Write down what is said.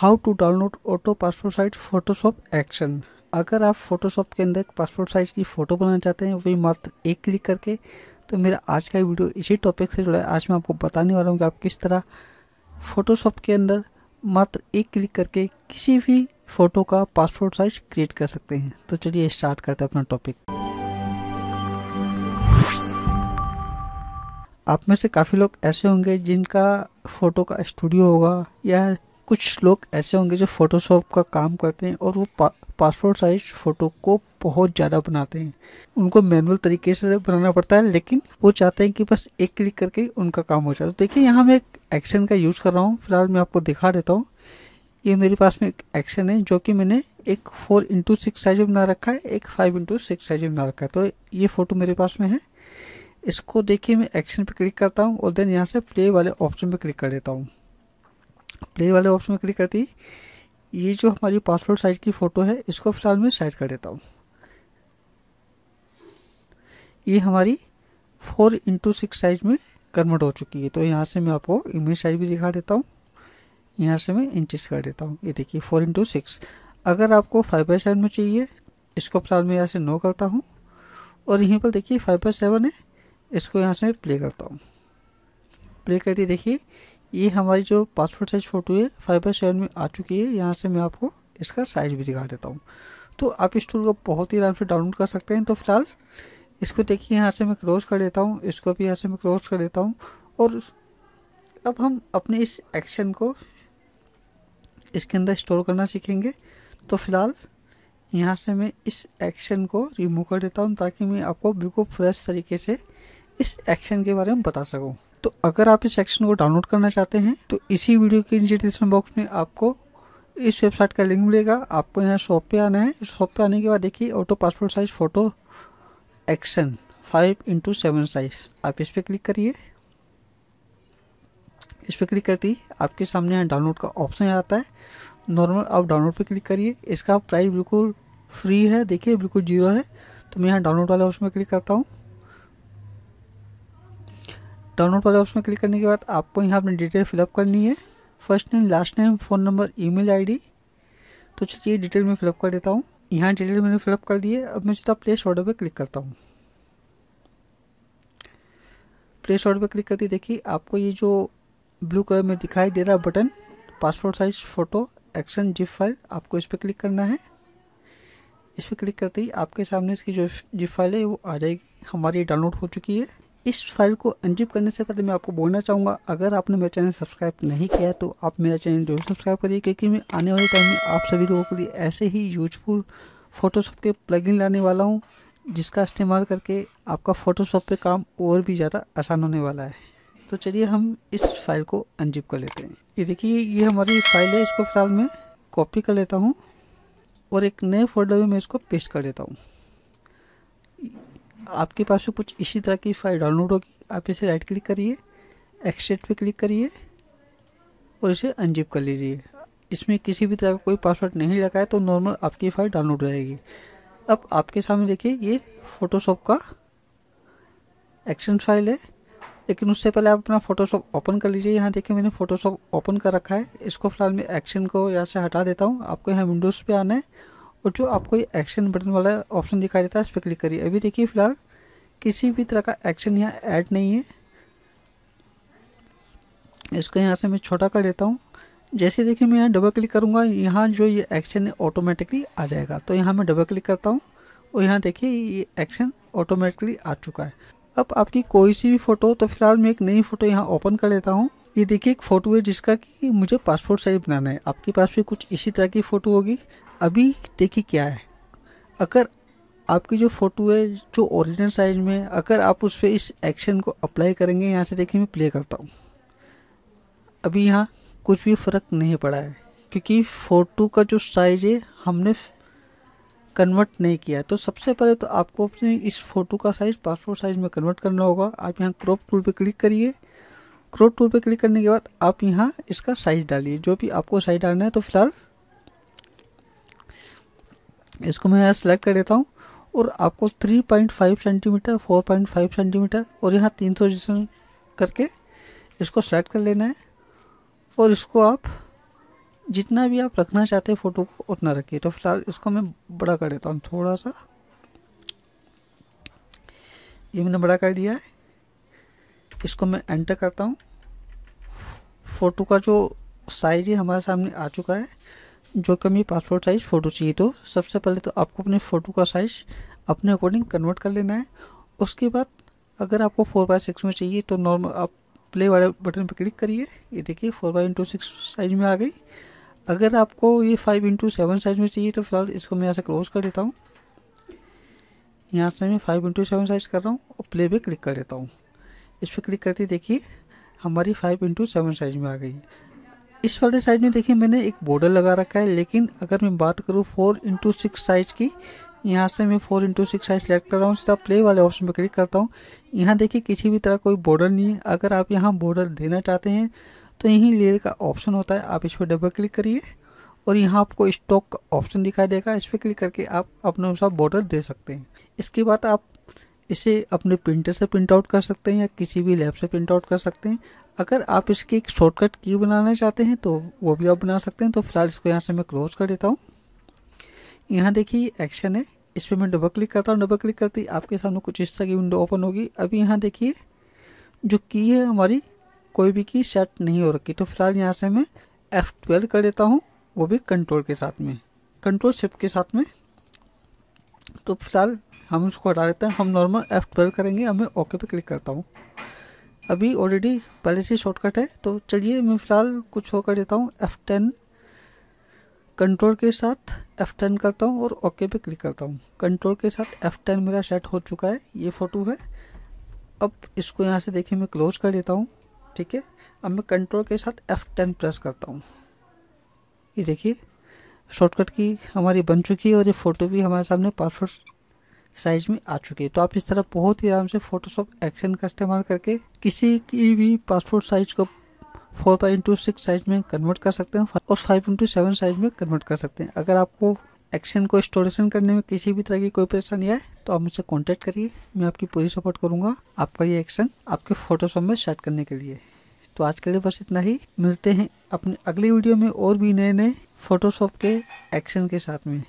How to download auto passport size Photoshop action. अगर आप Photoshop के अंदर पासपोर्ट साइज की फ़ोटो बनाना चाहते हैं वही मात्र एक क्लिक करके, तो मेरा आज का वीडियो इसी टॉपिक से जुड़ा है। आज मैं आपको बताने वाला हूँ कि आप किस तरह फोटोशॉप के अंदर मात्र एक क्लिक करके किसी भी फ़ोटो का पासपोर्ट साइज क्रिएट कर सकते हैं। तो चलिए स्टार्ट करते हैं अपना टॉपिक। आप में से काफ़ी लोग ऐसे होंगे जिनका फ़ोटो का स्टूडियो होगा, या कुछ लोग ऐसे होंगे जो फ़ोटोशॉप का काम करते हैं और वो पासपोर्ट साइज फ़ोटो को बहुत ज़्यादा बनाते हैं। उनको मैनुअल तरीके से बनाना पड़ता है, लेकिन वो चाहते हैं कि बस एक क्लिक करके उनका काम हो जाए। तो देखिए, यहाँ मैं एक एक्शन का यूज़ कर रहा हूँ। फिलहाल मैं आपको दिखा देता हूँ। ये मेरे पास में एक एक्शन है जो कि मैंने एक 4x6 साइज में बना रखा है, एक 5x6 साइज में बना रखा है। तो ये फ़ोटो मेरे पास में है। इसको देखिए, मैं एक्शन पे क्लिक करता हूँ और देन यहाँ से प्ले वाले ऑप्शन पे क्लिक कर देता हूँ। प्ले वाले ऑप्शन में क्लिक करते ही ये जो हमारी पासपोर्ट साइज की फ़ोटो है इसको फिलहाल मैं साइड कर देता हूँ। ये हमारी 4x6 साइज में कन्वर्ट हो चुकी है। तो यहाँ से मैं आपको इमेज साइज भी दिखा देता हूँ। यहाँ से मैं इंचेस कर देता हूँ। ये देखिए 4x6। अगर आपको 5x7 में चाहिए, इसको फिलहाल मैं यहाँ से 9 करता हूँ और यहीं पर देखिए 5x7 है, इसको यहाँ से प्ले करता हूँ। प्ले करते देखिए ये हमारी जो पासपोर्ट साइज फ़ोटो है 5x7 में आ चुकी है। यहाँ से मैं आपको इसका साइज भी दिखा देता हूँ। तो आप इस टूल को बहुत ही आराम से डाउनलोड कर सकते हैं। तो फिलहाल इसको देखिए, यहाँ से मैं क्लोज कर देता हूँ, इसको भी यहाँ से मैं क्लोज कर देता हूँ। और अब हम अपने इस एक्शन को इसके अंदर स्टोर करना सीखेंगे। तो फिलहाल यहाँ से मैं इस एक्शन को रिमूव कर देता हूँ ताकि मैं आपको बिल्कुल फ्रेश तरीके से इस एक्शन के बारे में बता सकूँ। तो अगर आप इस एक्शन को डाउनलोड करना चाहते हैं तो इसी वीडियो के डिस्क्रिप्शन बॉक्स में आपको इस वेबसाइट का लिंक मिलेगा। आपको यहाँ शॉप पे आना है। शॉप पे आने के बाद देखिए auto passport size photo action 5x7 size, आप इस पर क्लिक करिए। इस पर क्लिक करती आपके सामने यहाँ डाउनलोड का ऑप्शन आता है। नॉर्मल आप डाउनलोड पे क्लिक करिए। इसका प्राइस बिल्कुल फ्री है, देखिए बिल्कुल जीरो है। तो मैं यहाँ डाउनलोड वाले ऑप्शन में क्लिक करता हूँ। डाउनलोड वाले ऑप्शन में क्लिक करने के बाद आपको यहाँ अपनी डिटेल फिलअप करनी है, first name, last name, phone number, email ID. तो चलिए डिटेल में फिलअप कर देता हूँ। यहाँ डिटेल मैंने फिलअप कर दी है। अब मैं सीधा प्लेस ऑर्डर पर क्लिक करता हूँ। प्लेस ऑर्डर पर क्लिक करती देखिए आपको ये जो ब्लू कलर में दिखाई दे रहा button passport size photo action zip file, आपको इस पर क्लिक करना है। इस पर क्लिक करते ही आपके सामने इसकी जो जिप फाइल है वो आ जाएगी। हमारी डाउनलोड हो चुकी है। इस फाइल को अनजिप करने से पहले मैं आपको बोलना चाहूँगा, अगर आपने मेरा चैनल सब्सक्राइब नहीं किया है तो आप मेरा चैनल जरूर सब्सक्राइब करिए, क्योंकि मैं आने वाले टाइम में आप सभी लोगों के लिए ऐसे ही यूजफुल फ़ोटोशॉप के प्लगइन लाने वाला हूँ, जिसका इस्तेमाल करके आपका फ़ोटोशॉप पे काम और भी ज़्यादा आसान होने वाला है। तो चलिए हम इस फाइल को अनजिप कर लेते हैं। ये देखिए ये हमारी फाइल है। इसको फिलहाल मैं कॉपी कर लेता हूँ और एक नए फोल्डर में मैं इसको पेस्ट कर देता हूँ। आपके पास भी कुछ इसी तरह की फाइल डाउनलोड होगी। आप इसे राइट क्लिक करिए, एक्सट्रैक्ट पे क्लिक करिए और इसे अनजिप कर लीजिए। इसमें किसी भी तरह का कोई पासवर्ड नहीं लगा है, तो नॉर्मल आपकी फाइल डाउनलोड रहेगी। अब आपके सामने देखिए ये फोटोशॉप का एक्शन फाइल है। लेकिन उससे पहले आप अपना फ़ोटोशॉप ओपन कर लीजिए। यहाँ देखिए मैंने फ़ोटोशॉप ओपन कर रखा है। इसको फिलहाल मैं एक्शन को यहाँ से हटा देता हूँ। आपको यहाँ विंडोज़ पे आना है और जो आपको ये एक्शन बटन वाला ऑप्शन दिखाई देता है इस पर क्लिक करिए। अभी देखिए फिलहाल किसी भी तरह का एक्शन यहाँ ऐड नहीं है। इसको यहाँ से मैं छोटा कर देता हूँ। जैसे देखिए मैं यहाँ डबल क्लिक करूँगा, यहाँ जो ये एक्शन है ऑटोमेटिकली आ जाएगा। तो यहाँ मैं डबल क्लिक करता हूँ और यहाँ देखिए ये एक्शन ऑटोमेटिकली आ चुका है। अब आपकी कोई सी भी फ़ोटो, तो फिलहाल मैं एक नई फ़ोटो यहाँ ओपन कर लेता हूँ। ये देखिए एक फ़ोटो है जिसका कि मुझे पासपोर्ट साइज बनाना है। आपके पास भी कुछ इसी तरह की फ़ोटो होगी। अभी देखिए क्या है, अगर आपकी जो फ़ोटो है जो ओरिजिनल साइज में है, अगर आप उस पर इस एक्शन को अप्लाई करेंगे, यहाँ से देखिए मैं प्ले करता हूँ, अभी यहाँ कुछ भी फ़र्क नहीं पड़ा है, क्योंकि फ़ोटो का जो साइज़ है हमने कन्वर्ट नहीं किया। तो सबसे पहले तो आपको अपने इस फ़ोटो का साइज़ पासपोर्ट साइज़ में कन्वर्ट करना होगा। आप यहाँ क्रॉप टूल पे क्लिक करिए। क्रॉप टूल पे क्लिक करने के बाद आप यहाँ इसका साइज़ डालिए, जो भी आपको साइज़ डालना है। तो फिलहाल इसको मैं यहाँ सेलेक्ट कर देता हूँ और आपको 3.5 सेंटीमीटर, 4.5 सेंटीमीटर और यहाँ 300 करके इसको सेलेक्ट कर लेना है और इसको आप जितना भी आप रखना चाहते हैं फ़ोटो को उतना रखिए। तो फिलहाल इसको मैं बड़ा कर देता हूँ थोड़ा सा, ये मैंने बड़ा कर दिया है। इसको मैं एंटर करता हूँ। फ़ोटो का जो साइज़ है हमारे सामने आ चुका है, जो कि हमें पासपोर्ट साइज़ फ़ोटो चाहिए। तो सबसे पहले तो आपको अपने फ़ोटो का साइज़ अपने अकॉर्डिंग कन्वर्ट कर लेना है। उसके बाद अगर आपको 4x6 में चाहिए तो नॉर्मल आप प्ले वाले बटन पर क्लिक करिए। ये देखिए 4x6 साइज़ में आ गई। अगर आपको ये 5x7 साइज़ में चाहिए तो फिलहाल इसको मैं यहाँ से क्लोज कर देता हूँ। यहाँ से मैं 5x7 साइज़ कर रहा हूँ और प्ले पे क्लिक कर देता हूँ। इस पर क्लिक करते देखिए हमारी 5x7 साइज़ में आ गई। इस वाले साइज़ में देखिए मैंने एक बॉर्डर लगा रखा है, लेकिन अगर मैं बात करूँ 4x6 साइज़ की, यहाँ से मैं 4x6 साइज़ सेलेक्ट कर रहा हूँ। सीधा प्ले वाले ऑप्शन पर क्लिक करता हूँ। यहाँ देखिए किसी भी तरह कोई बॉर्डर नहीं है। अगर आप यहाँ बॉर्डर देना चाहते हैं तो यहीं लेयर का ऑप्शन होता है, आप इस पर डबल क्लिक करिए और यहाँ आपको स्टॉक का ऑप्शन दिखाई देगा। इस पर क्लिक करके आप अपने अनुसार बॉर्डर दे सकते हैं। इसके बाद आप इसे अपने प्रिंटर से प्रिंट आउट कर सकते हैं या किसी भी लैब से प्रिंट आउट कर सकते हैं। अगर आप इसकी एक शॉर्टकट की बनाना चाहते हैं तो वो भी आप बना सकते हैं। तो फिलहाल इसको यहाँ से मैं क्लोज कर देता हूँ। यहाँ देखिए एक्शन है, इस पर मैं डबल क्लिक करता हूँ। डबल क्लिक करते ही आपके सामने कुछ इस तरह की विंडो ओपन होगी। अभी यहाँ देखिए जो की है हमारी कोई भी की सेट नहीं हो रखी। तो फिलहाल यहाँ से मैं F12 कर देता हूँ, वो भी कंट्रोल के साथ में, कंट्रोल शिफ्ट के साथ में। तो फिलहाल हम उसको हटा देते हैं, हम नॉर्मल F12 करेंगे। अब मैं ओके पे क्लिक करता हूँ। अभी ऑलरेडी पहले से शॉर्टकट है। तो चलिए मैं फ़िलहाल कुछ और कर देता हूँ, F10 कंट्रोल के साथ F10 करता हूँ और ओके पे क्लिक करता हूँ। कंट्रोल के साथ F10 मेरा सेट हो चुका है, ये फ़ोटो है। अब इसको यहाँ से देखिए मैं क्लोज कर देता हूँ, ठीक है। अब मैं कंट्रोल के साथ F10 प्रेस करता हूँ। ये देखिए शॉर्टकट की हमारी बन चुकी है और ये फ़ोटो भी हमारे सामने पासपोर्ट साइज में आ चुकी है। तो आप इस तरह बहुत ही आराम से फोटोशॉप एक्शन का इस्तेमाल करके किसी की भी पासपोर्ट साइज को 4x6 साइज में कन्वर्ट कर सकते हैं और 5x7 साइज में कन्वर्ट कर सकते हैं। अगर आपको एक्शन को स्टोरेशन करने में किसी भी तरह की कोई परेशानी आए तो आप मुझसे कॉन्टैक्ट करिए, मैं आपकी पूरी सपोर्ट करूँगा आपका ये एक्शन आपके फोटोशॉप में सेट करने के लिए। तो आज के लिए बस इतना ही, मिलते हैं अपने अगले वीडियो में और भी नए नए फोटोशॉप के एक्शन के साथ में।